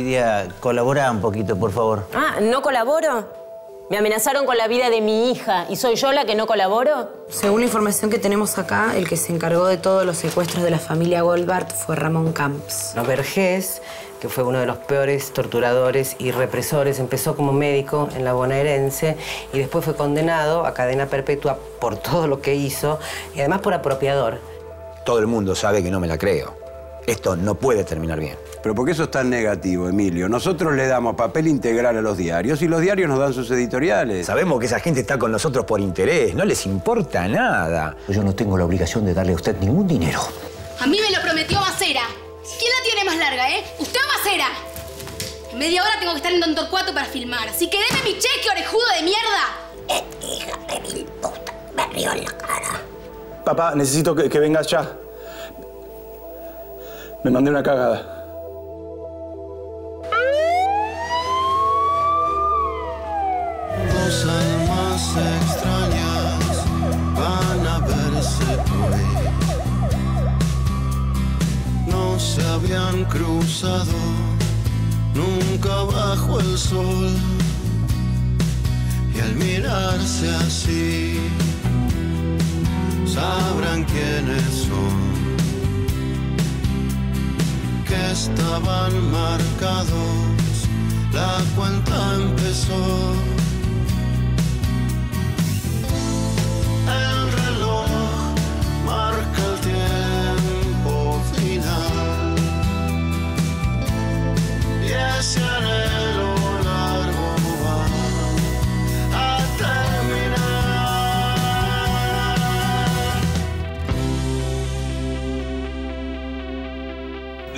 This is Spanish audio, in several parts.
Lidia, colabora un poquito, por favor. Ah, ¿no colaboro? Me amenazaron con la vida de mi hija, ¿y soy yo la que no colaboro? Según la información que tenemos acá, el que se encargó de todos los secuestros de la familia Wohlbart fue Ramón Camps. No, Vergés, que fue uno de los peores torturadores y represores, empezó como médico en La Bonaerense y después fue condenado a cadena perpetua por todo lo que hizo y además por apropiador. Todo el mundo sabe que no me la creo. Esto no puede terminar bien. Pero ¿por qué eso es tan negativo, Emilio? Nosotros le damos papel integral a los diarios y los diarios nos dan sus editoriales. Sabemos que esa gente está con nosotros por interés, no les importa nada. Yo no tengo la obligación de darle a usted ningún dinero. A mí me lo prometió Massera. ¿Quién la tiene más larga, eh? ¡Usted o Massera! En media hora tengo que estar en Don Torcuato para filmar, así que deme mi cheque, orejudo de mierda. Hija de mil puta, me rió en la cara. Papá, necesito que vengas ya. Me mandé una cagada. Almas extrañas van a verse por ahí. No se habían cruzado nunca bajo el sol. Y al mirarse así, sabrán quiénes son. Que estaban marcados, la cuenta empezó. El reloj marca el tiempo final y ese anhelo largo va a terminar.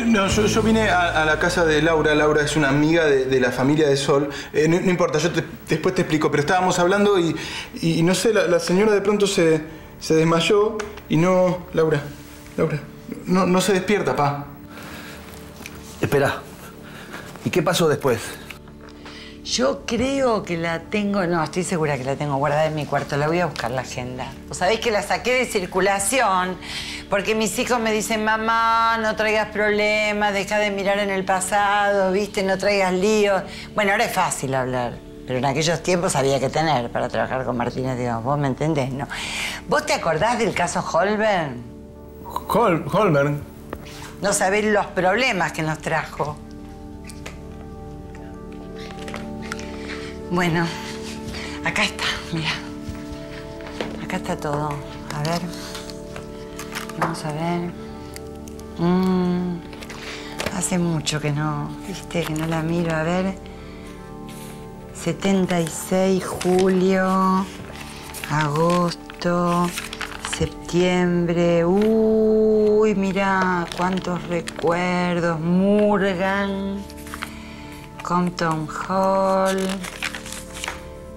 No, yo vine a la casa de Laura. Laura es una amiga de la familia de Sol. No importa, yo después te explico, pero estábamos hablando y no sé, la señora de pronto se desmayó y no... Laura, no se despierta, pa. Espera. ¿Y qué pasó después? Yo creo que la tengo... No, estoy segura que la tengo guardada en mi cuarto. La voy a buscar, la agenda. Vos sabés que la saqué de circulación porque mis hijos me dicen, mamá, no traigas problemas, deja de mirar en el pasado, ¿viste? No traigas líos. Bueno, ahora es fácil hablar. Pero en aquellos tiempos había que tener para trabajar con Martínez de Hoz. ¿Vos me entendés? No. ¿Vos te acordás del caso Wohlbart? ¿Wohlbart? No sabés los problemas que nos trajo. Bueno, acá está, mira. Acá está todo. A ver. Vamos a ver. Hace mucho que no, viste, que no la miro. A ver. 76, julio, agosto, septiembre. Uy, mirá, cuántos recuerdos. Murgan, Compton Hall,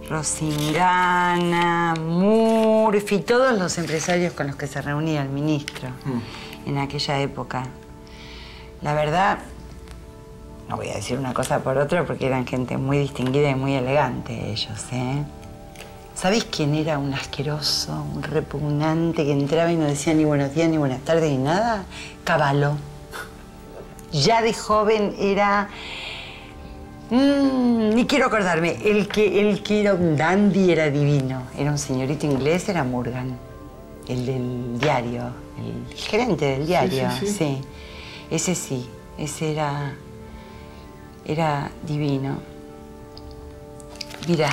Rosingana, Murphy, todos los empresarios con los que se reunía el ministro en aquella época. La verdad... No voy a decir una cosa por otra porque eran gente muy distinguida y muy elegante ellos, ¿eh? ¿Sabés quién era un asqueroso, un repugnante que entraba y no decía ni buenos días, ni buenas tardes, ni nada? Caballo. Ya de joven era... ni quiero acordarme. El que era un dandy era divino. Era un señorito inglés, era Murgan. El del diario. El gerente del diario, sí. Ese sí. Ese era... Era divino. Mirá.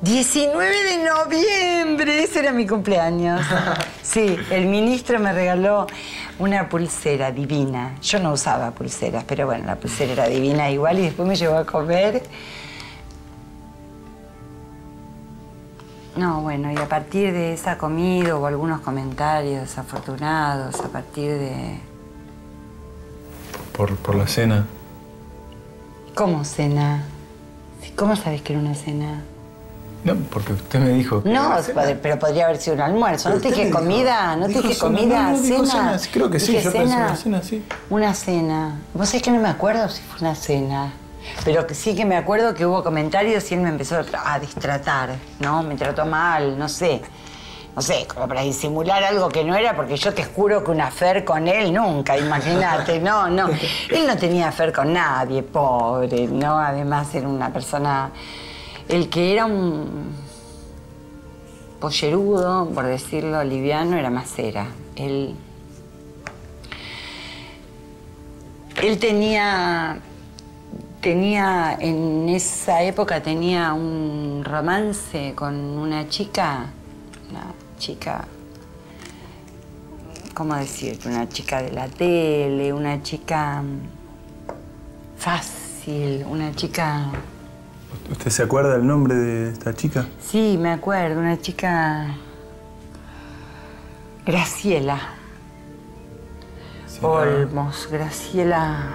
19 de noviembre. Ese era mi cumpleaños. Sí, el ministro me regaló una pulsera divina. Yo no usaba pulseras, pero bueno, la pulsera era divina igual y después me llevó a comer. No, bueno, y a partir de esa comida hubo algunos comentarios afortunados, a partir de... Por la cena. ¿Cómo cena? ¿Cómo sabés que era una cena? No, porque usted me dijo que no, pero podría haber sido un almuerzo. ¿No te dije comida? ¿No te dije comida? ¿Cena? Creo que sí, yo pensé una cena, sí. Una cena. Vos sabés que no me acuerdo si fue una cena. Pero sí que me acuerdo que hubo comentarios y él me empezó a destratar, ¿no? Me trató mal, no sé. no sé, como para disimular algo que no era, porque yo te juro que un afer con él nunca, imagínate, no, no. Él no tenía afer con nadie, pobre, ¿no? Además era una persona... El que era un pollerudo, por decirlo liviano, era Massera. Él tenía, en esa época, tenía un romance con una chica, ¿cómo decirte? Una chica de la tele, una chica fácil, una chica... ¿Usted se acuerda el nombre de esta chica? Sí, me acuerdo, una chica... Graciela. Sí, Olmos, no. Graciela...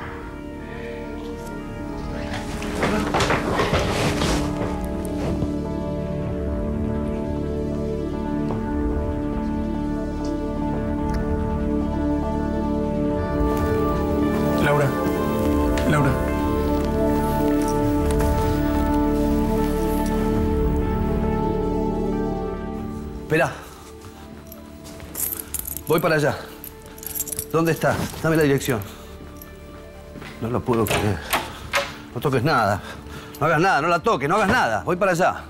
Laura. Esperá. Voy para allá. ¿Dónde está? Dame la dirección. No lo puedo creer. No toques nada. No hagas nada, no la toques, no hagas nada. Voy para allá.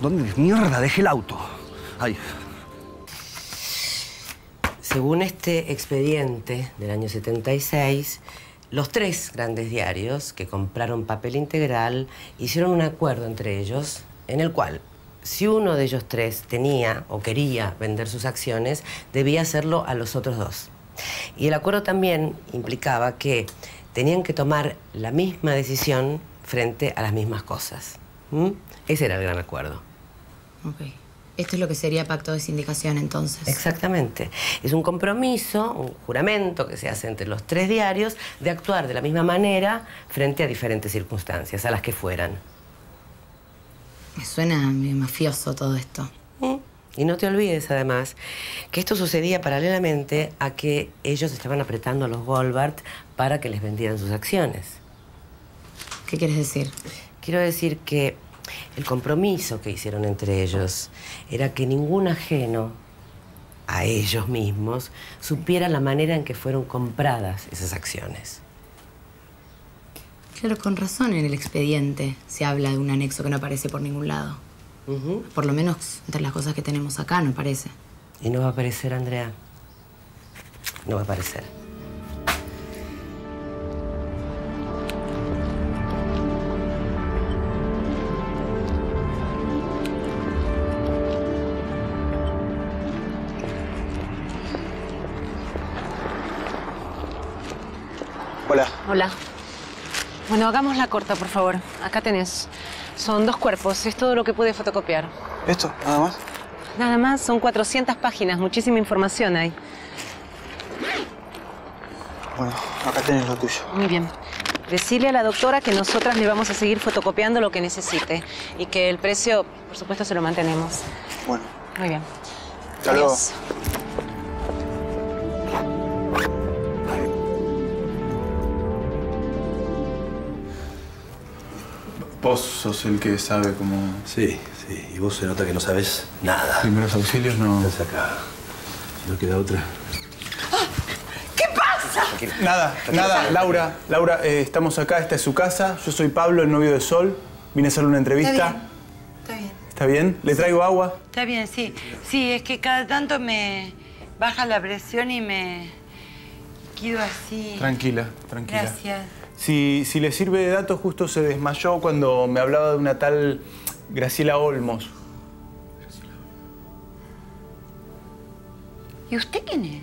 ¿Dónde mierda dejé el auto? Ahí. Según este expediente del año 76, los tres grandes diarios que compraron papel integral hicieron un acuerdo entre ellos en el cual, si uno de ellos tres tenía o quería vender sus acciones, debía hacerlo a los otros dos. Y el acuerdo también implicaba que tenían que tomar la misma decisión frente a las mismas cosas. ¿Mm? Ese era el gran acuerdo. Okay. Esto es lo que sería pacto de sindicación, entonces. Exactamente. Es un compromiso, un juramento que se hace entre los tres diarios de actuar de la misma manera frente a diferentes circunstancias, a las que fueran. Me suena medio mafioso todo esto. ¿Sí? Y no te olvides, además, que esto sucedía paralelamente a que ellos estaban apretando a los Wohlbart para que les vendieran sus acciones. ¿Qué quieres decir? Quiero decir que... el compromiso que hicieron entre ellos era que ningún ajeno a ellos mismos supiera la manera en que fueron compradas esas acciones. Claro, con razón en el expediente se habla de un anexo que no aparece por ningún lado. Uh-huh. Por lo menos entre las cosas que tenemos acá no aparece. Y no va a aparecer, Andrea. No va a aparecer. Hola. Bueno, hagamos la corta, por favor. Acá tenés. Son 2 cuerpos. Es todo lo que pude fotocopiar. ¿Esto? ¿Nada más? Nada más. Son 400 páginas. Muchísima información hay. Bueno, acá tenés lo tuyo. Muy bien. Decile a la doctora que nosotras le vamos a seguir fotocopiando lo que necesite. Y que el precio, por supuesto, se lo mantenemos. Bueno. Muy bien. Hasta luego. Adiós. Vos sos el que sabe cómo... Sí, sí. Y vos se nota que no sabés nada. Primeros auxilios no... Estás acá. Si no queda otra. ¿Qué pasa? Nada, nada, Laura. Laura, estamos acá. Esta es su casa. Yo soy Pablo, el novio de Sol. Vine a hacerle una entrevista. Está bien. ¿Está bien? ¿Le traigo agua? Está bien, sí. Sí, es que cada tanto me baja la presión y me quedo así. Tranquila, tranquila. Gracias. Si le sirve de datos, justo se desmayó cuando me hablaba de una tal Graciela Olmos. ¿Y usted quién es?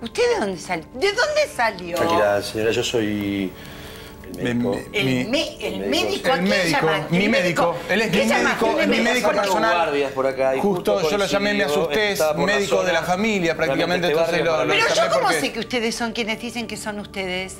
¿Usted de dónde salió? ¿De dónde salió? Tranquila, señora, yo soy el médico. Mi médico. Él es mi médico personal. Justo yo lo llamé, me asusté, médico de la familia prácticamente. Pero yo cómo sé que ustedes son quienes dicen que son ustedes.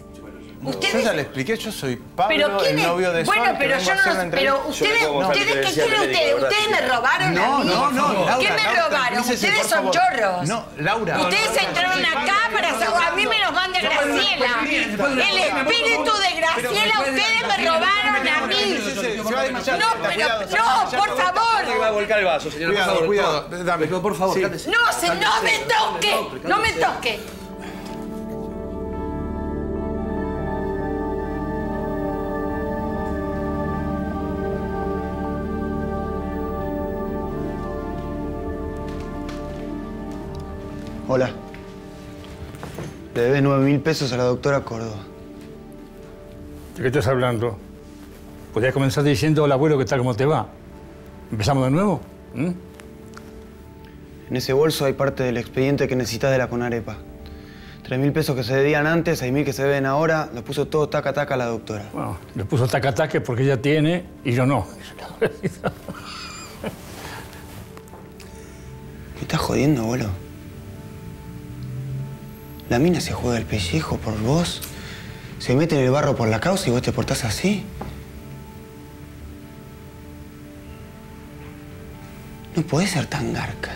Ustedes... Yo ya le expliqué, yo soy Pablo, el novio de Sol. Bueno, pero yo no... Pero ustedes, ¿qué creen ustedes? ¿Ustedes me robaron a mí? No, no, Laura. ¿Qué me robaron? Ustedes son chorros. No, Laura. Ustedes entraron acá para... A mí me los manda Graciela. El espíritu de Graciela, ustedes me robaron a mí. No, pero... No, por favor. Va a volcar el vaso, señora. Cuidado, cuidado. Dame, por favor. No, no me toque. No me toque. Hola. Le debes 9.000 pesos a la doctora Córdoba. ¿De qué estás hablando? Podrías comenzar diciendo, hola abuelo, ¿qué tal, cómo te va? ¿Empezamos de nuevo? ¿Mm? En ese bolso hay parte del expediente que necesitas de la Conarepa. 3.000 pesos que se debían antes, 6.000 que se deben ahora, los puso todo taca-taca la doctora. Bueno, los puso taca-taca porque ella tiene y yo no. ¿Qué estás jodiendo, abuelo? La mina se juega el pellejo por vos, se mete en el barro por la causa y vos te portás así. No podés ser tan garca.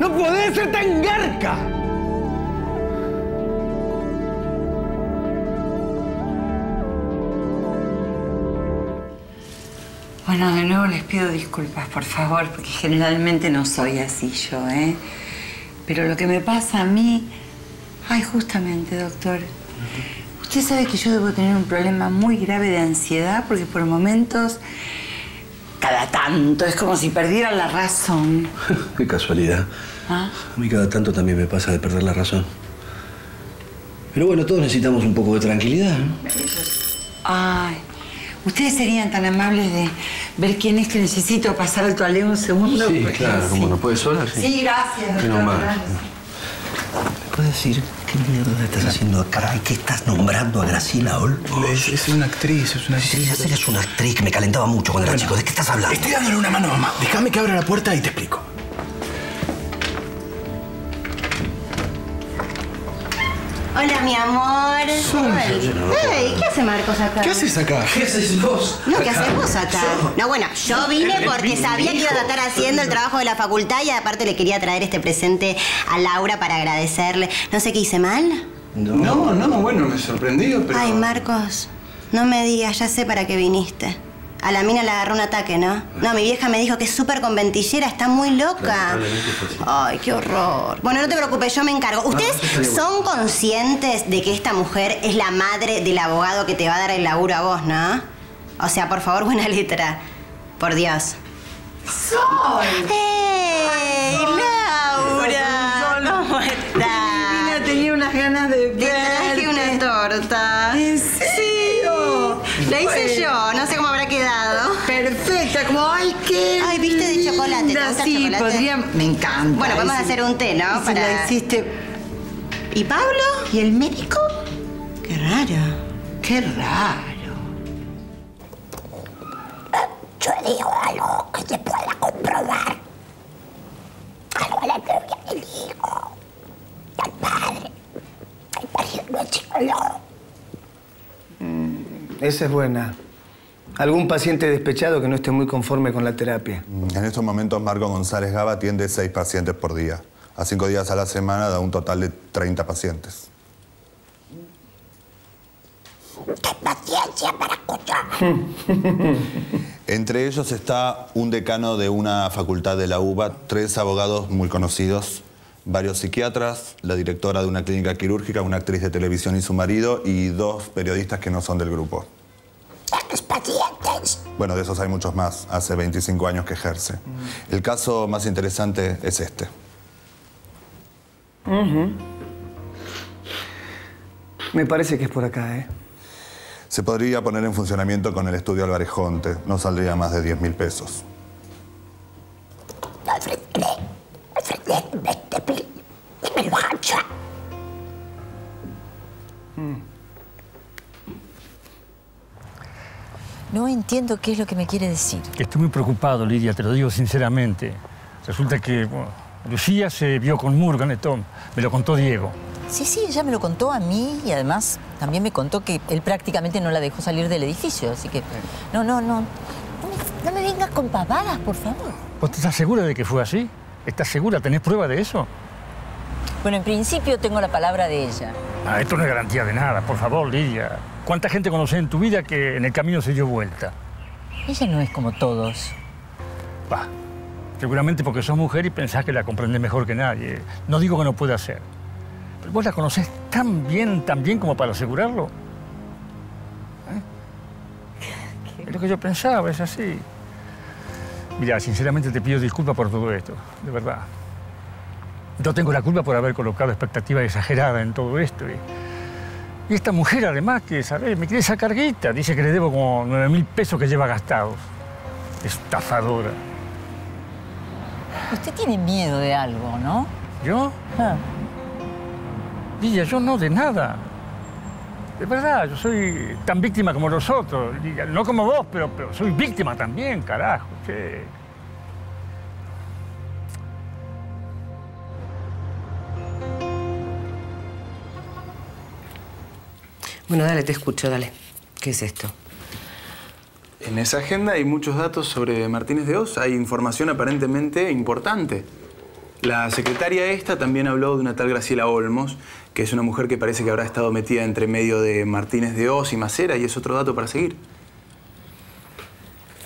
¡No podés ser tan garca! Bueno, de nuevo les pido disculpas, por favor, porque generalmente no soy así yo, ¿eh? Pero lo que me pasa a mí... Ay, justamente, doctor. Usted sabe que yo debo tener un problema muy grave de ansiedad porque por momentos, cada tanto, es como si perdiera la razón. Qué casualidad. ¿Ah? A mí cada tanto también me pasa de perder la razón. Pero bueno, todos necesitamos un poco de tranquilidad, ¿no? Ay... ¿Ustedes serían tan amables de ver quién es que necesito pasar al toalé un segundo? Sí, claro, sí. Como no puede sola, sí. Sí, gracias. Menos mal. ¿Me puedes decir qué mierda estás haciendo acá y qué estás nombrando a Graciela Olmos? Es una actriz, es una actriz. Sí, Graciela es una actriz que me calentaba mucho cuando era chico. ¿De qué estás hablando? Estoy dándole una mano a mamá. Déjame que abra la puerta y te explico. Hola, mi amor. Hey, ¿qué hace Marcos acá? ¿Qué haces acá? ¿Qué haces vos? No, ¿qué haces vos acá? No, bueno, yo vine porque sabía que ibas a estar haciendo el trabajo de la facultad y aparte le quería traer este presente a Laura para agradecerle. No sé qué hice mal. No, bueno, me sorprendió, pero... Ay, Marcos, no me digas, ya sé para qué viniste. A la mina le agarró un ataque, ¿no? No, mi vieja me dijo que es súper conventillera, está muy loca. Ay, qué horror. Bueno, no te preocupes, yo me encargo. ¿Ustedes son conscientes de que esta mujer es la madre del abogado que te va a dar el laburo a vos, no? O sea, por favor, buena letra. Por Dios. ¡Sol! ¡Ey, Laura! ¿Cómo estás? Tenía unas ganas de verte. Te traje una torta. Sí. La hice yo, no sé cómo habrá quedado. Perfecta, como, ay, qué... Ay, viste de chocolate, ¿te gusta el chocolate? Me encanta. Bueno, podemos hacer un té, ¿no? Para... La hiciste... ¿Y Pablo? ¿Y el médico? Qué raro, qué raro. Yo digo algo que se pueda comprobar. Algo a la novia del hijo, al padre, al marido no es psicólogo. Esa es buena. Algún paciente despechado que no esté muy conforme con la terapia. En estos momentos Marco González Gaba atiende 6 pacientes por día. A 5 días a la semana da un total de 30 pacientes. ¡Qué paciencia para escuchar! Entre ellos está un decano de una facultad de la UBA, 3 abogados muy conocidos, varios psiquiatras, la directora de una clínica quirúrgica, una actriz de televisión y su marido, y 2 periodistas que no son del grupo. ¿Los pacientes? Bueno, de esos hay muchos más. Hace 25 años que ejerce. El caso más interesante es este. Me parece que es por acá, ¿eh? Se podría poner en funcionamiento con el estudio Alvarejonte. No saldría más de 10.000 pesos. No entiendo qué es lo que me quiere decir. Estoy muy preocupado, Lidia, te lo digo sinceramente. Resulta que, bueno, Lucía se vio con Murganetón, me lo contó Diego. Sí, sí, ella me lo contó a mí y además también me contó que él prácticamente no la dejó salir del edificio, así que... No me vengas con pavadas, por favor. ¿Vos estás segura de que fue así? ¿Estás segura? ¿Tenés prueba de eso? Bueno, en principio tengo la palabra de ella. Ah, esto no es garantía de nada, por favor, Lidia. ¿Cuánta gente conocés en tu vida que en el camino se dio vuelta? Ella no es como todos. Bah, seguramente porque sos mujer y pensás que la comprendés mejor que nadie. No digo que no pueda ser. Pero vos la conocés tan bien como para asegurarlo. ¿Eh? Es lo que yo pensaba, es así. Mirá, sinceramente te pido disculpas por todo esto, de verdad. No tengo la culpa por haber colocado expectativas exageradas en todo esto. Y esta mujer, además, que, ¿sabes? Me quiere sacar guita. Dice que le debo como 9.000 pesos que lleva gastados. Estafadora. Usted tiene miedo de algo, ¿no? ¿Yo? Ah. Lidia, yo no de nada. De verdad, yo soy tan víctima como nosotros. No como vos, pero soy víctima también, carajo. Che. Bueno, dale, te escucho, dale. ¿Qué es esto? En esa agenda hay muchos datos sobre Martínez de Hoz. Hay información aparentemente importante. La secretaria esta también habló de una tal Graciela Olmos, que es una mujer que parece que habrá estado metida entre medio de Martínez de Hoz y Massera, y es otro dato para seguir.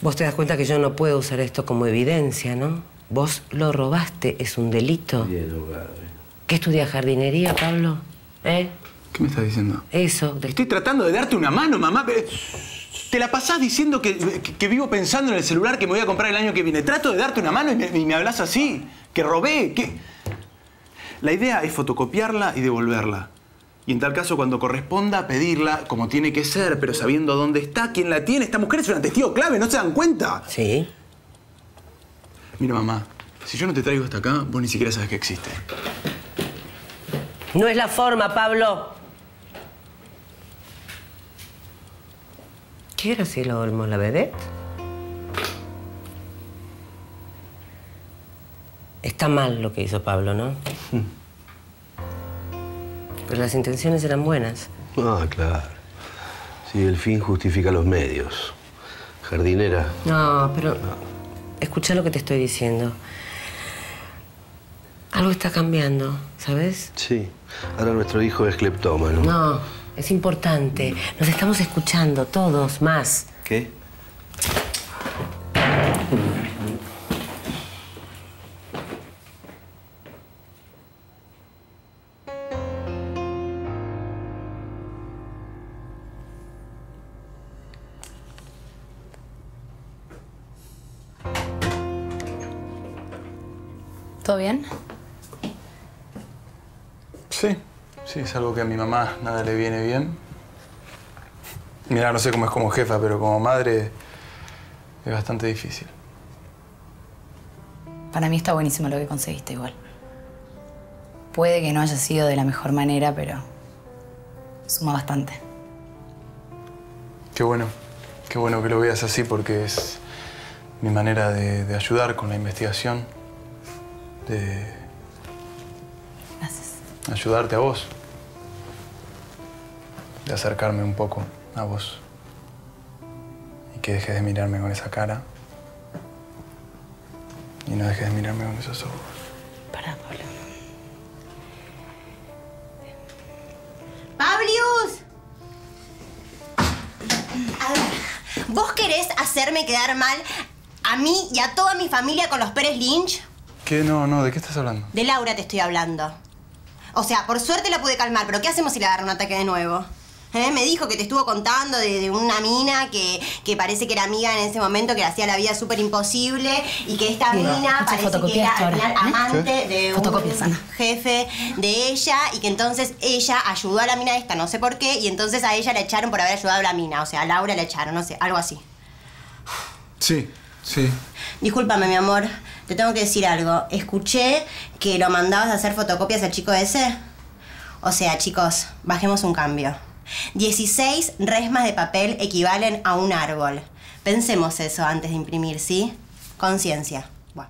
Vos te das cuenta que yo no puedo usar esto como evidencia, ¿no? Vos lo robaste, es un delito. Bien, ¿qué estudias, jardinería, Pablo? ¿Eh? ¿Qué me estás diciendo? Eso. Estoy tratando de darte una mano, mamá, pero... Te la pasás diciendo que vivo pensando en el celular que me voy a comprar el año que viene. Trato de darte una mano y me hablas así. Que robé, que... La idea es fotocopiarla y devolverla. Y en tal caso, cuando corresponda, pedirla como tiene que ser, pero sabiendo dónde está, quién la tiene. Esta mujer es una testigo clave, ¿no se dan cuenta? Sí. Mira, mamá, si yo no te traigo hasta acá, vos ni siquiera sabés que existe. No es la forma, Pablo. ¿Qué era si lo Olmos, la vedette? Está mal lo que hizo Pablo, ¿no? Pero las intenciones eran buenas. Ah, claro. Sí, el fin justifica los medios. Jardinera. No, pero... Escuchá lo que te estoy diciendo. Algo está cambiando, ¿sabes? Sí. Ahora nuestro hijo es cleptómano. No. Es importante. Nos estamos escuchando todos, más. ¿Qué? ¿Todo bien? Sí. Sí, es algo que a mi mamá nada le viene bien. Mirá, no sé cómo es como jefa, pero como madre es bastante difícil. Para mí está buenísimo lo que conseguiste igual. Puede que no haya sido de la mejor manera, pero suma bastante. Qué bueno que lo veas así porque es mi manera de ayudar con la investigación, de ayudarte a vos. De acercarme un poco a vos y que dejes de mirarme con esa cara y no dejes de mirarme con esos ojos. Pará, Pablo. ¡Pablius! A ver, ¿vos querés hacerme quedar mal a mí y a toda mi familia con los Pérez Lynch? ¿Qué? No, no, ¿de qué estás hablando? De Laura te estoy hablando. O sea, por suerte la pude calmar, pero ¿qué hacemos si le agarra un ataque de nuevo? ¿Eh? Me dijo que te estuvo contando de una mina que parece que era amiga en ese momento, que le hacía la vida súper imposible y que esta mina parece que era amante de un jefe de ella y que entonces ella ayudó a la mina esta, no sé por qué, y entonces a ella la echaron por haber ayudado a la mina, o sea, a Laura la echaron, no sé, algo así. Sí, sí. Discúlpame, mi amor, te tengo que decir algo. Escuché que lo mandabas a hacer fotocopias al chico ese. O sea, chicos, bajemos un cambio. 16 resmas de papel equivalen a un árbol. Pensemos eso antes de imprimir, ¿sí? Conciencia. Bueno.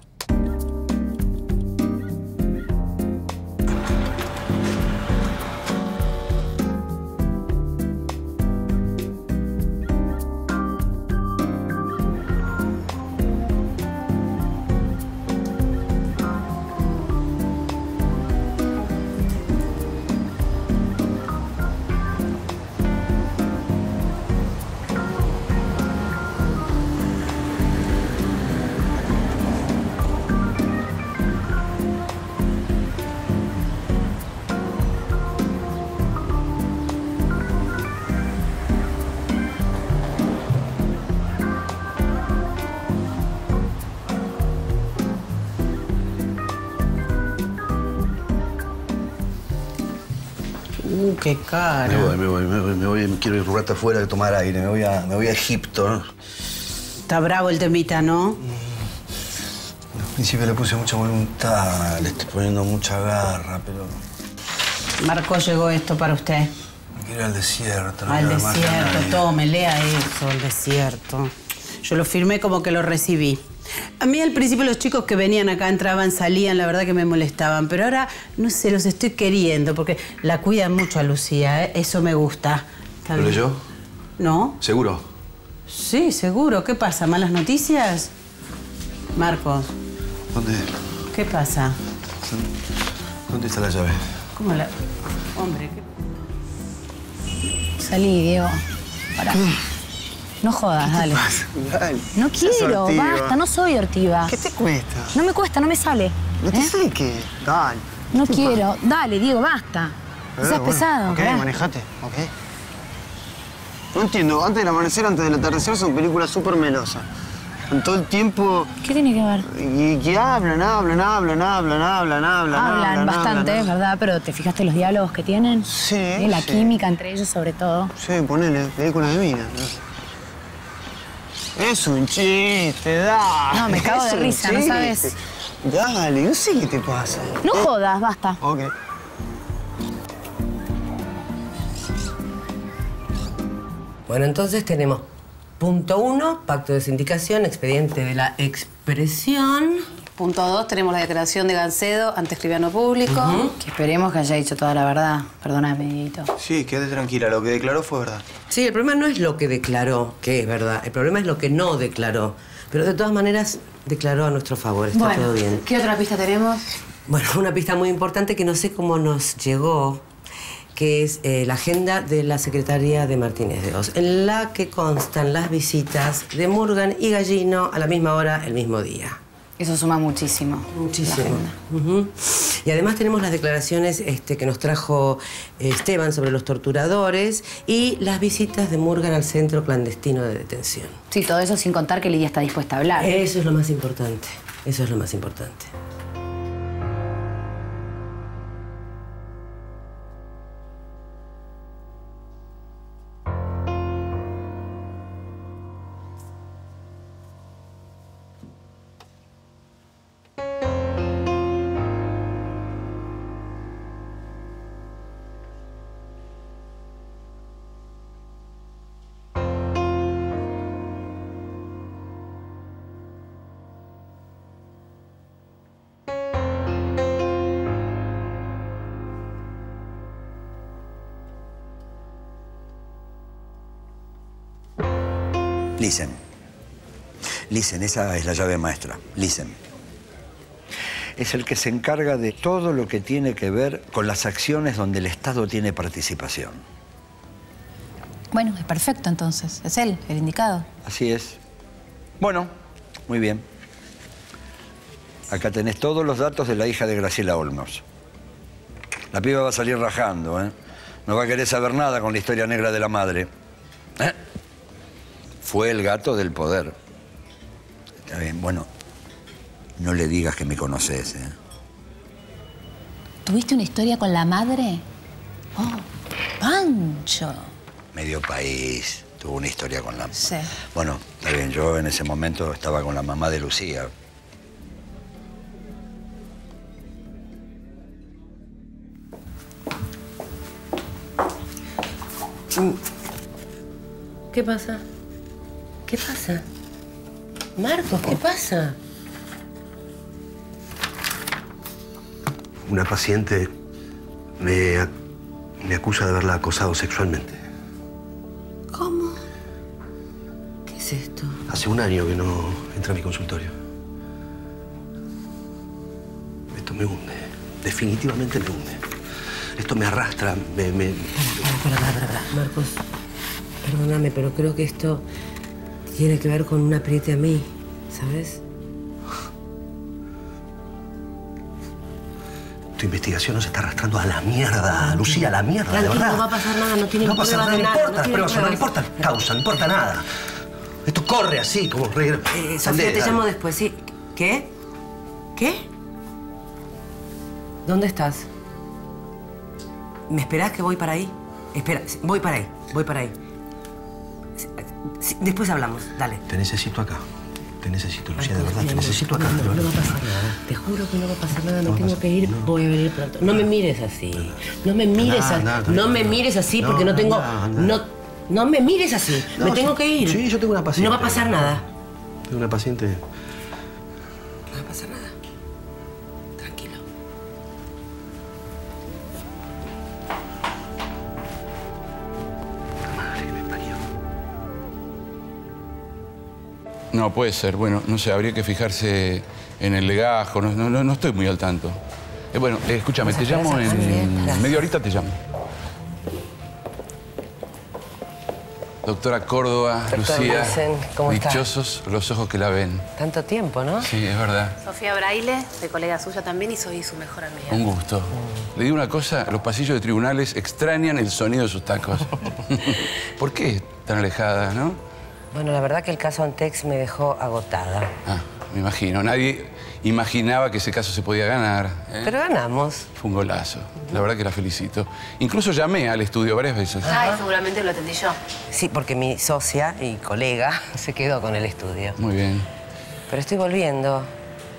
qué cara. Me voy, me quiero ir un rato afuera a tomar aire, me voy a Egipto, ¿no? Está bravo el temita, ¿no? Al principio le puse mucha voluntad, le estoy poniendo mucha garra, pero... Marco, llegó esto para usted. Quiero ir al desierto. Al desierto, tome, lea eso, al desierto. Yo lo firmé como que lo recibí. A mí al principio los chicos que venían acá, entraban, salían, la verdad que me molestaban. Pero ahora, no sé, los estoy queriendo porque la cuidan mucho a Lucía, ¿eh? Eso me gusta. ¿Lo leyó? ¿No? ¿Seguro? Sí, seguro. ¿Qué pasa? ¿Malas noticias? Marcos. ¿Dónde? ¿Qué pasa? ¿Dónde está la llave? ¿Cómo la...? Hombre, ¿qué...? Salí, Diego. Pará. No jodas, dale. Dale. No quiero, basta, no soy hortiva. ¿Qué te cuesta? No me cuesta, no me sale. No te sé qué. Dale. No quiero. Dale, Diego, basta. No seas pesado. Ok, manejate, ok. No entiendo, antes del amanecer, antes del atardecer son películas súper melosas. Con todo el tiempo... ¿Qué tiene que ver? Y que hablan bastante, es verdad, pero ¿te fijaste los diálogos que tienen? Sí, la química entre ellos sobre todo. Sí, ponele, películas de mina. Es un chiste, dale. No, me cago de risa, ¿no sabes? Dale, no sé qué te pasa. No jodas, basta. Ok. Bueno, entonces tenemos punto 1, pacto de sindicación, expediente de la expresión. Punto 2, tenemos la declaración de Gancedo ante Escribiano Público. Que esperemos que haya dicho toda la verdad. Perdóname, Dieguito. Sí, quédate tranquila. Lo que declaró fue verdad. Sí, el problema no es lo que declaró, que es verdad. El problema es lo que no declaró. Pero de todas maneras, declaró a nuestro favor. Está todo bien. ¿Qué otra pista tenemos? Bueno, una pista muy importante que no sé cómo nos llegó, que es la agenda de la Secretaría de Martínez de Hoz, en la que constan las visitas de Morgan y Gallino a la misma hora, el mismo día. Eso suma muchísimo. Muchísimo. Y además tenemos las declaraciones que nos trajo Esteban sobre los torturadores y las visitas de Murgan al centro clandestino de detención. Sí, todo eso sin contar que Lidia está dispuesta a hablar. Eso es lo más importante. Eso es lo más importante. Licen. Licen, esa es la llave maestra. Licen. Es el que se encarga de todo lo que tiene que ver con las acciones donde el Estado tiene participación. Bueno, es perfecto entonces. Es él, el indicado. Así es. Bueno, muy bien. Acá tenés todos los datos de la hija de Graciela Olmos. La piba va a salir rajando, ¿eh? No va a querer saber nada con la historia negra de la madre. ¿Eh? Fue el gato del poder. Está bien, bueno, no le digas que me conoces, ¿eh? ¿Tuviste una historia con la madre? ¡Oh, Pancho! Medio país tuvo una historia con la madre. Sí. Bueno, está bien, yo en ese momento estaba con la mamá de Lucía. ¿Qué pasa? ¿Qué pasa? Marcos, ¿qué pasa? Una paciente me acusa de haberla acosado sexualmente. ¿Cómo? ¿Qué es esto? Hace un año que no entra a mi consultorio. Esto me hunde. Definitivamente me hunde. Esto me arrastra, Para. Marcos, perdóname, pero creo que esto... tiene que ver con un apriete a mí, ¿sabes? Tu investigación nos está arrastrando a la mierda, Lucía, a la mierda, de verdad. No va a pasar nada, no tiene pruebas de nada. No importa las pruebas, no importa la causa, no importa nada. Esto corre así, como... Sofía, te llamo después, ¿sí? ¿Qué? ¿Qué? ¿Dónde estás? ¿Me esperás que voy para ahí? Espera, voy para ahí, voy para ahí. Después hablamos, dale. Te necesito acá. Te necesito, Lucía, de verdad, te necesito acá. No va a pasar nada. Te juro que no va a pasar nada, no tengo que ir, voy a venir pronto. No me mires así. No me mires así. No me mires así porque no tengo... No me mires así. Me tengo que ir. Sí, yo tengo una paciente. No va a pasar nada. Tengo una paciente... No va a pasar nada. Tranquilo. La madre que me parió. No, puede ser. Bueno, no sé, habría que fijarse en el legajo. No estoy muy al tanto. Bueno, escúchame, te llamo en... media horita te llamo. Doctora Córdoba, doctor Lucía, Licen, ¿cómo dichosos está? Los ojos que la ven. Tanto tiempo, ¿no? Sí, es verdad. Sofía Braille, de colega suya también, y soy su mejor amiga. Un gusto. Le digo una cosa, los pasillos de tribunales extrañan el sonido de sus tacos. ¿Por qué tan alejada, no? Bueno, la verdad que el caso Antex me dejó agotada. Ah, me imagino. Nadie imaginaba que ese caso se podía ganar. ¿Eh? Pero ganamos. Fue un golazo. La verdad que la felicito. Incluso llamé al estudio varias veces. Ay, seguramente lo atendí yo. Sí, porque mi socia y colega se quedó con el estudio. Muy bien. Pero estoy volviendo,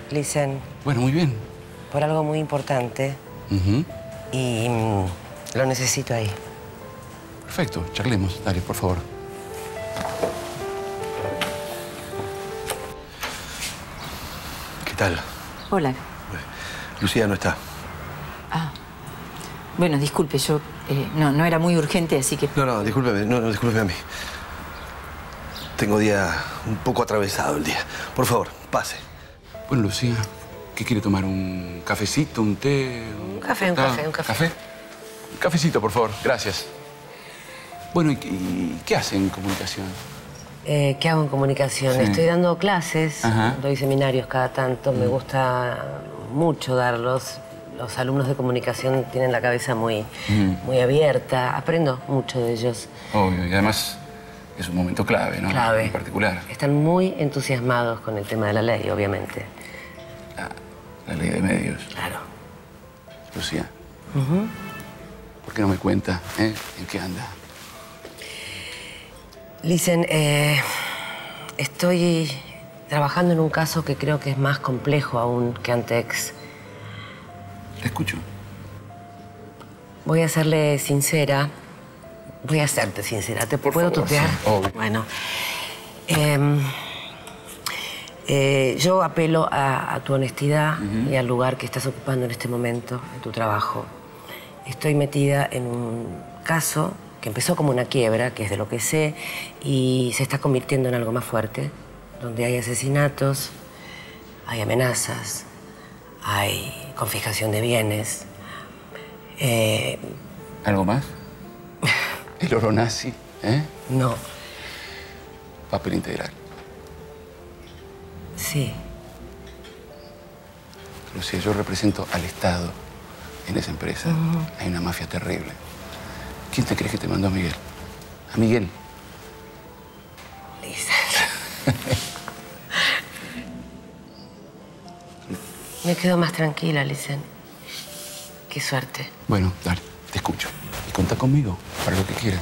Licen. Bueno, muy bien. Por algo muy importante. Y lo necesito ahí. Perfecto, charlemos. Dale, por favor. ¿Qué tal? Hola. Lucía no está. Ah. Bueno, disculpe, yo... no era muy urgente, así que... No, discúlpeme, no, discúlpeme a mí. Tengo día un poco atravesado el día. Por favor, pase. Bueno, Lucía, ¿qué quiere tomar? ¿Un cafecito, un té? Un café, un café. Un cafecito, por favor, gracias. Bueno, ¿y qué hace en comunicación? ¿Qué hago en comunicación? Sí. Estoy dando clases, doy seminarios cada tanto, me gusta mucho darlos. Los alumnos de comunicación tienen la cabeza muy, muy abierta, aprendo mucho de ellos. Obvio, y además es un momento clave, ¿no? Clave. En particular. Están muy entusiasmados con el tema de la ley, obviamente. La ley de medios. Claro. Lucía, ¿por qué no me cuenta en qué anda? Licen, estoy trabajando en un caso que creo que es más complejo aún que Antex. Te escucho. Voy a serle sincera. Voy a serte sincera. ¿Te puedo tutear? Sí, obvio. Bueno. Yo apelo a tu honestidad y al lugar que estás ocupando en este momento, en tu trabajo. Estoy metida en un caso que empezó como una quiebra, que es de lo que sé, y se está convirtiendo en algo más fuerte, donde hay asesinatos, hay amenazas, hay confiscación de bienes. ¿Algo más? ¿El oro nazi? No. Papel integral. Sí. Lucía, yo represento al Estado en esa empresa. Hay una mafia terrible. ¿Quién te crees que te mandó a Miguel? ¿A Miguel? Lisa. Me quedo más tranquila, Licen. Qué suerte. Bueno, dale, te escucho. Y contá conmigo para lo que quieras.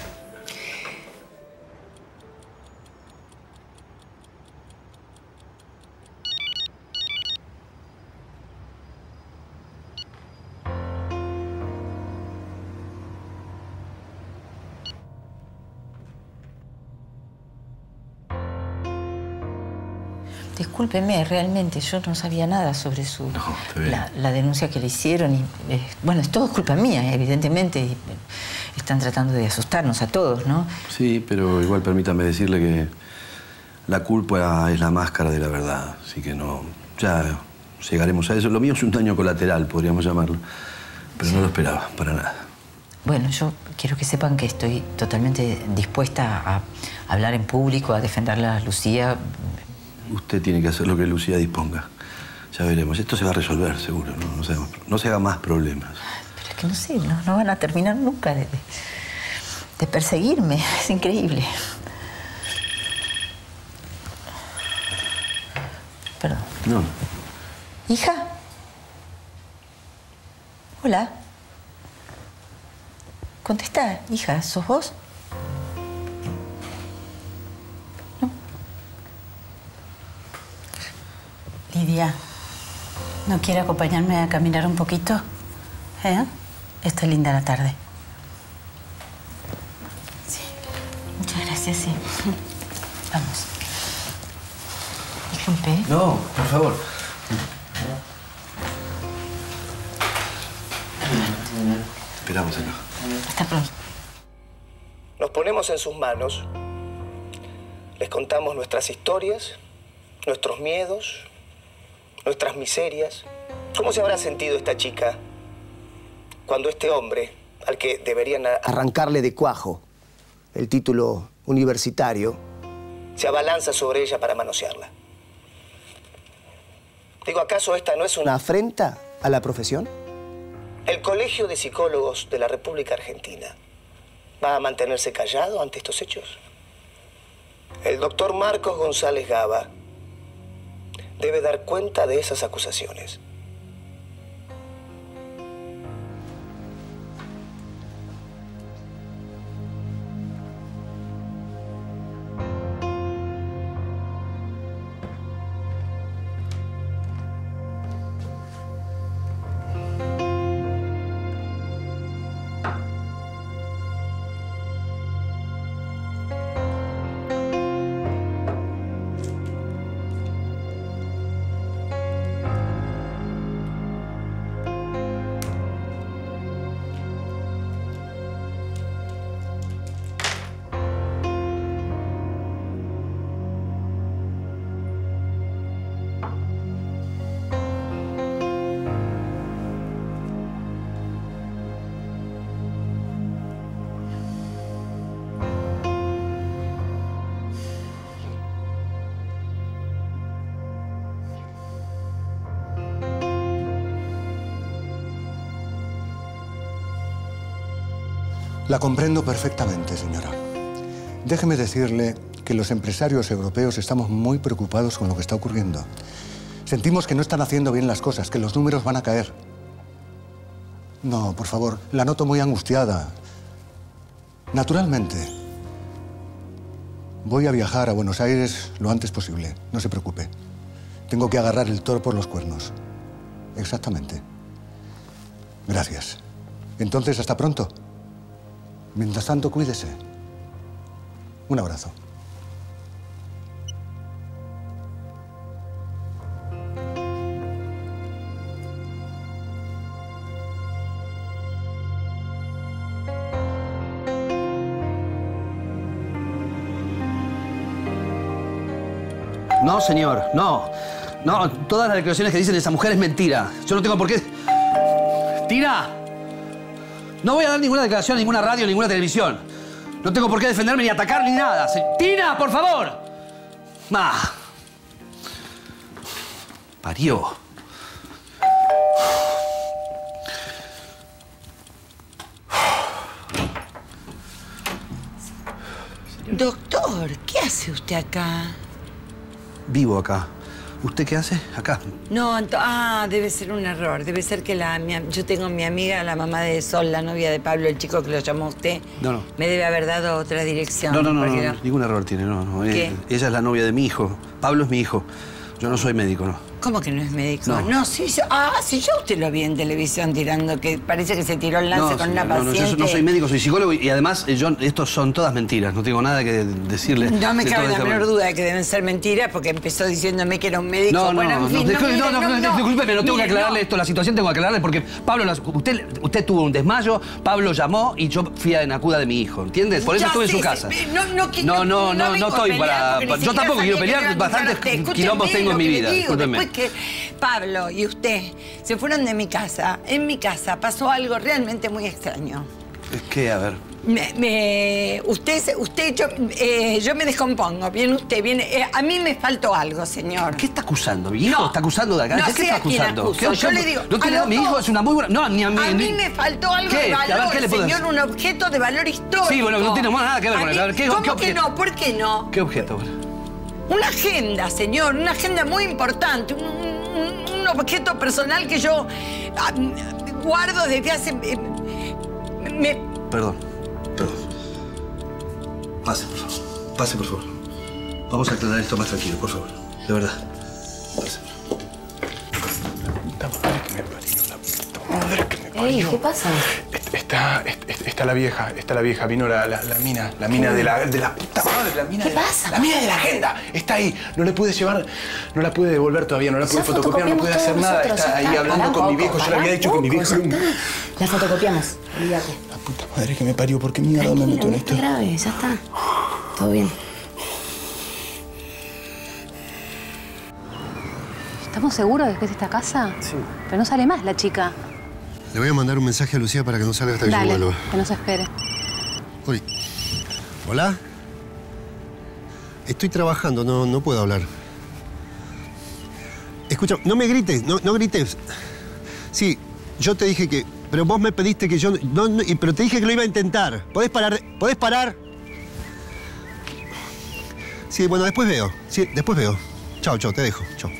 Discúlpeme, realmente yo no sabía nada sobre su la denuncia que le hicieron. Y, bueno, todo es culpa mía, evidentemente. Y, están tratando de asustarnos a todos, ¿no? Sí, pero igual permítame decirle que la culpa es la máscara de la verdad. Así que no... Ya llegaremos a eso. Lo mío es un daño colateral, podríamos llamarlo. Pero sí, no lo esperaba, para nada. Bueno, yo quiero que sepan que estoy totalmente dispuesta a hablar en público, a defenderla a Lucía. Usted tiene que hacer lo que Lucía disponga. Ya veremos. Esto se va a resolver, seguro. No se haga más problemas. Pero es que no sé, no van a terminar nunca de perseguirme. Es increíble. Perdón. No. ¿Hija? Hola. Contestá, hija, ¿sos vos? No. Lidia, ¿no quiere acompañarme a caminar un poquito? ¿Eh? Está linda la tarde. Sí, muchas gracias, sí. Vamos. Disculpe. No, por favor. Esperamos acá. Hasta pronto. Nos ponemos en sus manos. Les contamos nuestras historias, nuestros miedos, nuestras miserias. ¿Cómo se habrá sentido esta chica cuando este hombre, al que deberían arrancarle de cuajo el título universitario, se abalanza sobre ella para manosearla? Digo, ¿acaso esta no es una afrenta a la profesión? El Colegio de Psicólogos de la República Argentina va a mantenerse callado ante estos hechos. El doctor Marco González Gaba debe dar cuenta de esas acusaciones. La comprendo perfectamente, señora. Déjeme decirle que los empresarios europeos estamos muy preocupados con lo que está ocurriendo. Sentimos que no están haciendo bien las cosas, que los números van a caer. No, por favor, la noto muy angustiada. Naturalmente, voy a viajar a Buenos Aires lo antes posible, no se preocupe. Tengo que agarrar el toro por los cuernos. Exactamente. Gracias. Entonces, hasta pronto. Mientras tanto, cuídese. Un abrazo. No, señor, no. No, todas las declaraciones que dicen de esa mujer es mentira. Yo no tengo por qué... ¡Tira! No voy a dar ninguna declaración a ninguna radio, a ninguna televisión. No tengo por qué defenderme, ni atacar, ni nada. ¡Tina, por favor! ¡Ma! Parió. Doctor, ¿qué hace usted acá? Vivo acá. ¿Usted qué hace acá? No, debe ser un error. Debe ser que yo tengo a mi amiga, la mamá de Sol, la novia de Pablo, el chico que lo llamó usted. No, no. Me debe haber dado otra dirección. No, ningún error tiene, no. ¿Qué? Ella es la novia de mi hijo. Pablo es mi hijo. Yo no soy médico, no. ¿Cómo que no es médico? No, sí, yo usted lo vi en televisión tirando, que parece que se tiró el lance con una paciente. No, yo no soy médico, soy psicólogo y además estos son todas mentiras, no tengo nada que decirle. No me cabe la menor duda de que deben ser mentiras porque empezó diciéndome que era un médico. No, discúlpeme, no tengo que aclararle esto, la situación tengo que aclararle porque Pablo, usted tuvo un desmayo, Pablo llamó y yo fui a la cuna de mi hijo, ¿entiendes? Por eso estuve en su casa. No estoy para... Yo tampoco quiero pelear, bastantes quilombos tengo en mi vida, discúlpeme. Que Pablo y usted se fueron de mi casa. En mi casa pasó algo realmente muy extraño. Es que, a ver... Yo me descompongo. Viene usted, a mí me faltó algo, señor. ¿Qué está acusando? ¿Mi hijo está acusando de acá? No, ¿qué está acusando? Yo le digo... ¿No tiene a mi hijo? Es una muy buena... No, ni a mí... A mí me faltó algo de valor, señor, un objeto de valor histórico. Sí, bueno, no tiene nada que ver con eso. ¿Cómo que no? ¿Por qué no? ¿Qué objeto? Una agenda, señor, una agenda muy importante, un objeto personal que yo guardo desde hace... Perdón. Perdón. Pase, por favor. Pase, por favor. Vamos a aclarar esto más tranquilo, por favor. De verdad. Pase. Ey, ¿qué pasa? Está la vieja, vino la mina de la puta madre, la mina. ¿Qué pasa? La mina de la agenda, está ahí. No le pude llevar, no la pude devolver todavía, no la pude fotocopiar, no pude hacer nada. Está ahí hablando con mi viejo, yo le había dicho que mi viejo... La fotocopiamos, olvídate. La puta madre que me parió, ¿por qué mierda me meto en esto? No está grave, ya está. Todo bien. ¿Estamos seguros de que es esta casa? Sí. Pero no sale más la chica. Le voy a mandar un mensaje a Lucía para que no salga hasta que yo vuelva. Que no se espere. Uy. ¿Hola? Estoy trabajando, no puedo hablar. Escucha, no me grites, no grites. Sí, yo te dije que... Pero vos me pediste que yo... pero te dije que lo iba a intentar. ¿Podés parar? ¿Podés parar? Sí, bueno, después veo. Sí, después veo. Chao, chao, te dejo. Chao.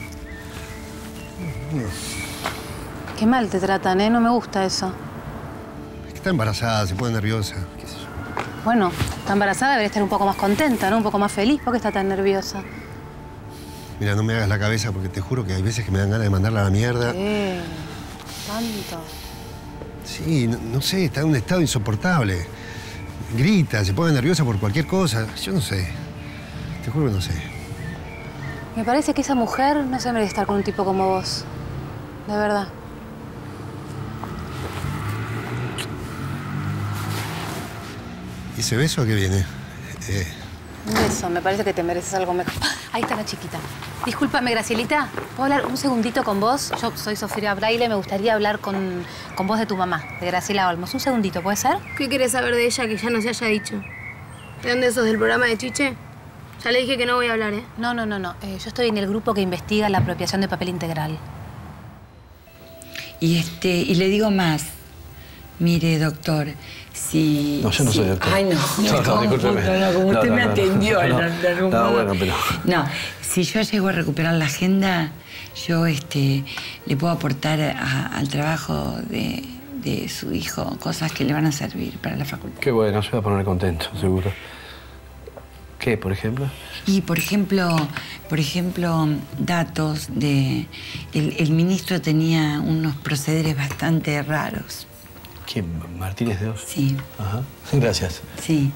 Qué mal te tratan, ¿eh? No me gusta eso. Es que está embarazada, se pone nerviosa. ¿Qué sé yo? Bueno, está embarazada, debería estar un poco más contenta, ¿no? Un poco más feliz. ¿Por qué está tan nerviosa? Mira, no me hagas la cabeza porque te juro que hay veces que me dan ganas de mandarla a la mierda. ¿Qué? ¿Tanto? Sí, no sé, está en un estado insoportable. Grita, se pone nerviosa por cualquier cosa. Yo no sé. Te juro que no sé. Me parece que esa mujer no se merece estar con un tipo como vos. De verdad. ¿Y ese beso a qué viene? Un beso, me parece que te mereces algo mejor. Ahí está la chiquita. Discúlpame, Gracielita, ¿puedo hablar un segundito con vos? Yo soy Sofía Braille, me gustaría hablar con vos de tu mamá, de Graciela Olmos. Un segundito, ¿puede ser? ¿Qué querés saber de ella que ya no se haya dicho? ¿De dónde sos, del programa de Chiche? Ya le dije que no voy a hablar, ¿eh? No. Yo estoy en el grupo que investiga la apropiación de papel integral. Y le digo más. Mire, doctor, si... No, yo no soy doctor. Ay, no. No, discúlpeme. Como usted me atendió de algún modo. Bueno, pero... No, si yo llego a recuperar la agenda, yo le puedo aportar al trabajo de su hijo cosas que le van a servir para la facultad. Qué bueno, se va a poner contento, seguro. ¿Qué, por ejemplo? Y, por ejemplo, datos de... El ministro tenía unos procederes bastante raros. ¿Quién? ¿Martínez de Hoz? Sí. Ajá. Gracias. Sí.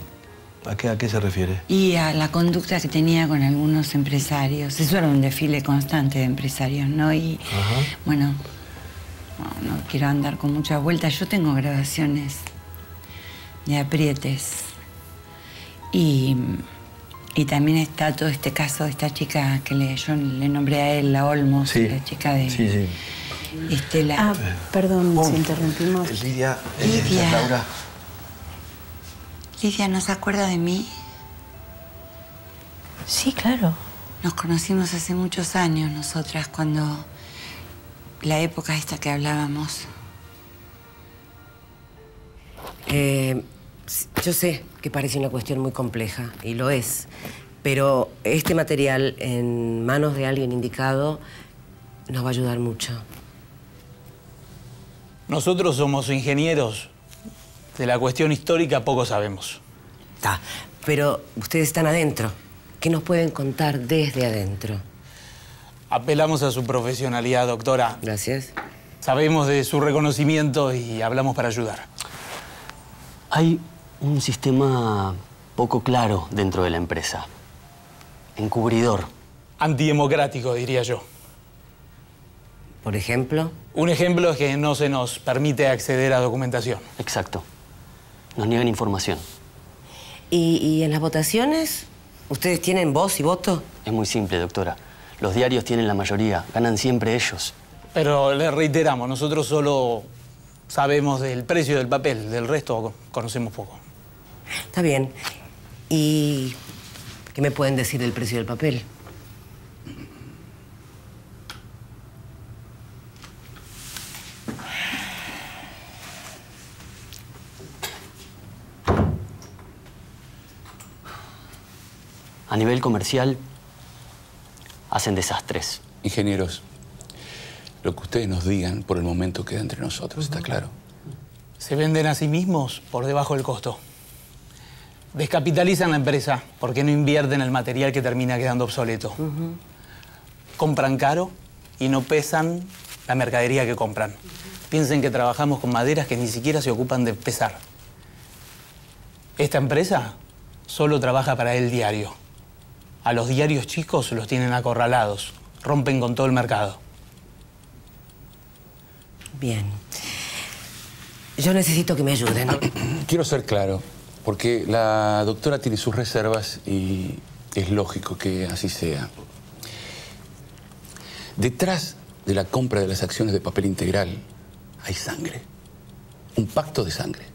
¿A qué se refiere? Y a la conducta que tenía con algunos empresarios. Eso era un desfile constante de empresarios, ¿no? Y, ajá, bueno, no quiero andar con muchas vueltas. Yo tengo grabaciones de aprietes. Y también está todo este caso de esta chica que yo le nombré a él, la Olmos, sí. La chica de... Sí, sí. Perdón, nos interrumpimos. Lidia. Laura. Lidia, ¿no se acuerda de mí? Sí, claro. Nos conocimos hace muchos años nosotras, cuando... La época esta que hablábamos. Yo sé que parece una cuestión muy compleja, y lo es. Pero este material, en manos de alguien indicado, nos va a ayudar mucho. Nosotros somos ingenieros. De la cuestión histórica poco sabemos. Está, pero ustedes están adentro. ¿Qué nos pueden contar desde adentro? Apelamos a su profesionalidad, doctora. Gracias. Sabemos de su reconocimiento y hablamos para ayudar. Hay un sistema poco claro dentro de la empresa. Encubridor. Antidemocrático, diría yo. ¿Por ejemplo? Un ejemplo es que no se nos permite acceder a documentación. Exacto. Nos niegan información. ¿Y en las votaciones? ¿Ustedes tienen voz y voto? Es muy simple, doctora. Los diarios tienen la mayoría. Ganan siempre ellos. Pero les reiteramos, nosotros solo sabemos del precio del papel. Del resto conocemos poco. Está bien. ¿Y qué me pueden decir del precio del papel? A nivel comercial, hacen desastres. Ingenieros, lo que ustedes nos digan por el momento queda entre nosotros, ¿está claro? Se venden a sí mismos por debajo del costo. Descapitalizan la empresa porque no invierten el material que termina quedando obsoleto. Uh-huh. Compran caro y no pesan la mercadería que compran. Uh-huh. Piensen que trabajamos con maderas que ni siquiera se ocupan de pesar. Esta empresa solo trabaja para el diario. A los diarios chicos los tienen acorralados. Rompen con todo el mercado. Bien. Yo necesito que me ayuden. Quiero ser claro, porque la doctora tiene sus reservas y es lógico que así sea. Detrás de la compra de las acciones de Papel Integral hay sangre. Un pacto de sangre.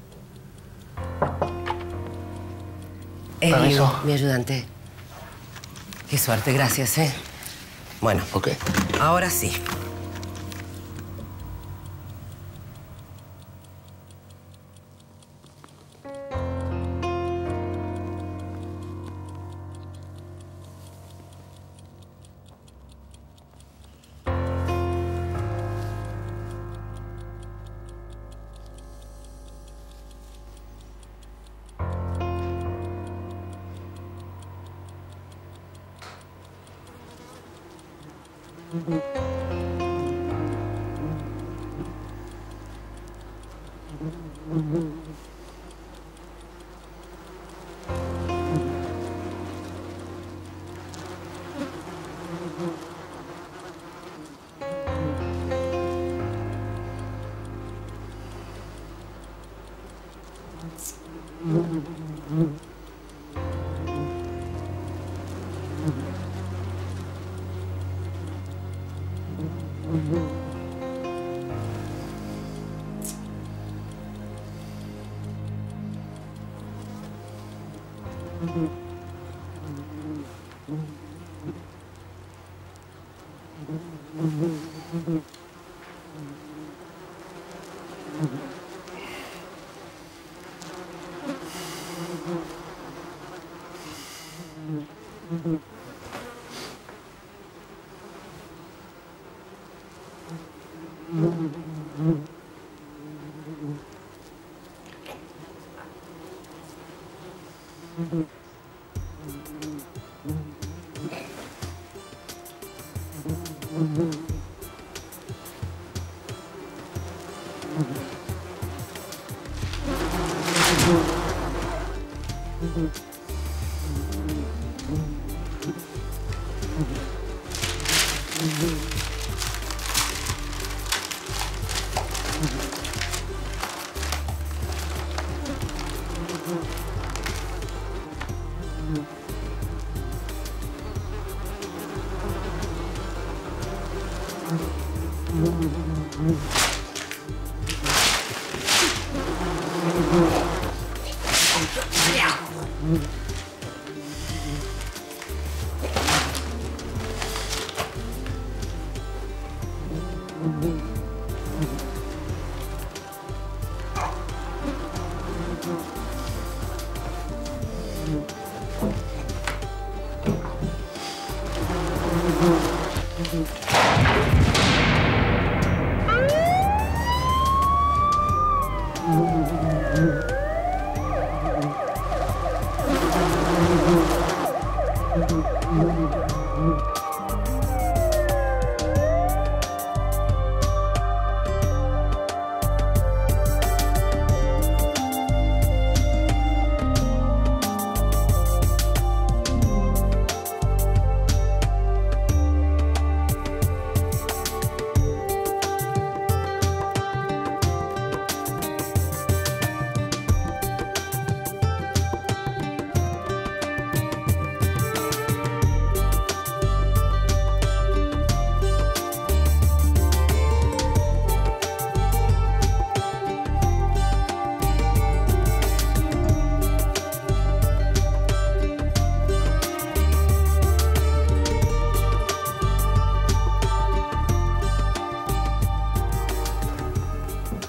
Diego, mi ayudante. Qué suerte, gracias, ¿eh? Bueno, okay. Ahora sí.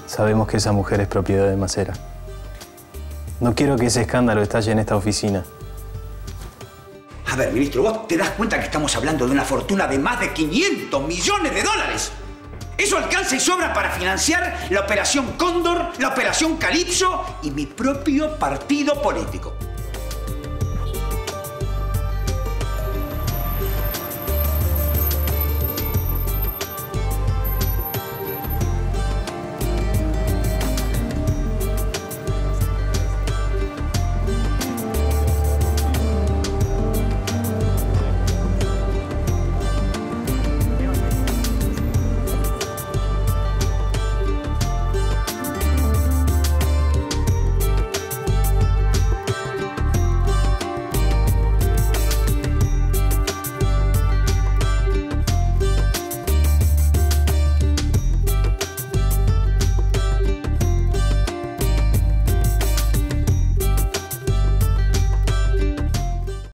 Sabemos que esa mujer es propiedad de Massera. No quiero que ese escándalo estalle en esta oficina. A ver, ministro, ¿vos te das cuenta que estamos hablando de una fortuna de más de $500 millones? Eso alcanza y sobra para financiar la Operación Cóndor, la Operación Calipso y mi propio partido político.